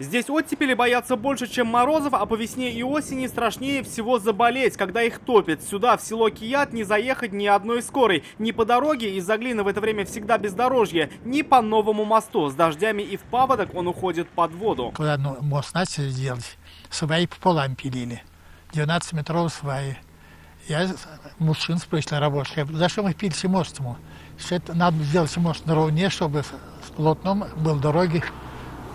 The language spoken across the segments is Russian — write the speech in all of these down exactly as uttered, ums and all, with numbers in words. Здесь оттепели боятся больше, чем морозов, а по весне и осени страшнее всего заболеть, когда их топит. Сюда, в село Кият, не заехать ни одной скорой. Ни по дороге, из-за глины в это время всегда бездорожье, ни по новому мосту. С дождями и в паводок он уходит под воду. Когда мост начали делать, сваи пополам пилили. девятнадцатиметровые сваи. Я мужчин спросил рабочих, зачем вы пилите мост ему? Надо сделать мост наравне, чтобы с полотном был дороги.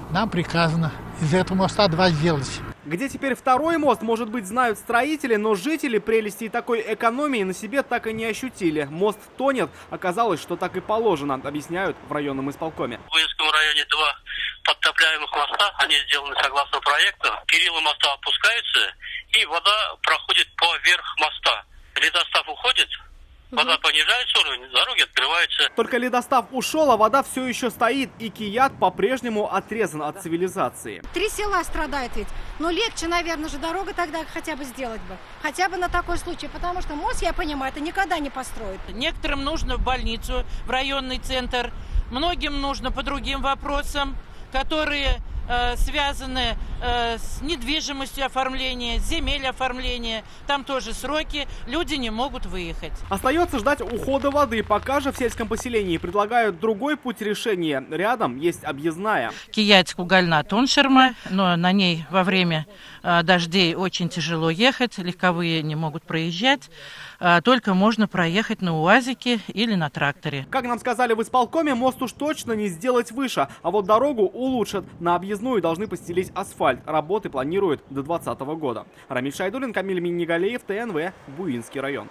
Нам приказано из этого моста два сделать. Где теперь второй мост, может быть, знают строители, но жители прелестей такой экономии на себе так и не ощутили. Мост тонет, оказалось, что так и положено, объясняют в районном исполкоме. В Буинском районе два подтопляемых моста, они сделаны согласно проекту. Перила моста опускаются, и вода проходит поверх моста. Ледостав уходит. Вода понижается уровень, дороги открываются. Только ледостав ушел, а вода все еще стоит. И Кият по-прежнему отрезан от цивилизации. Три села страдают ведь. Но легче, наверное, же дорога тогда хотя бы сделать бы. Хотя бы на такой случай. Потому что мост, я понимаю, это никогда не построят. Некоторым нужно в больницу, в районный центр. Многим нужно по другим вопросам, которые э, связаны э, с недвижимостью оформления, земель оформления. Там тоже сроки, люди не могут выехать. Остается ждать ухода воды. Пока же в сельском поселении предлагают другой путь решения. Рядом есть объездная. Кияцко-Гольная Тоншерма, но на ней во время э, дождей очень тяжело ехать, легковые не могут проезжать. Э, только можно проехать на УАЗике или на тракторе. Как нам сказали в исполкоме, мост уж точно не сделать выше, а вот дорогу улучшат. На объездную должны постелить асфальт. Работы планируют до двадцатого года. Рамиль Шайдулин, Камиль Минигалеев, Т Н В, Буинский район.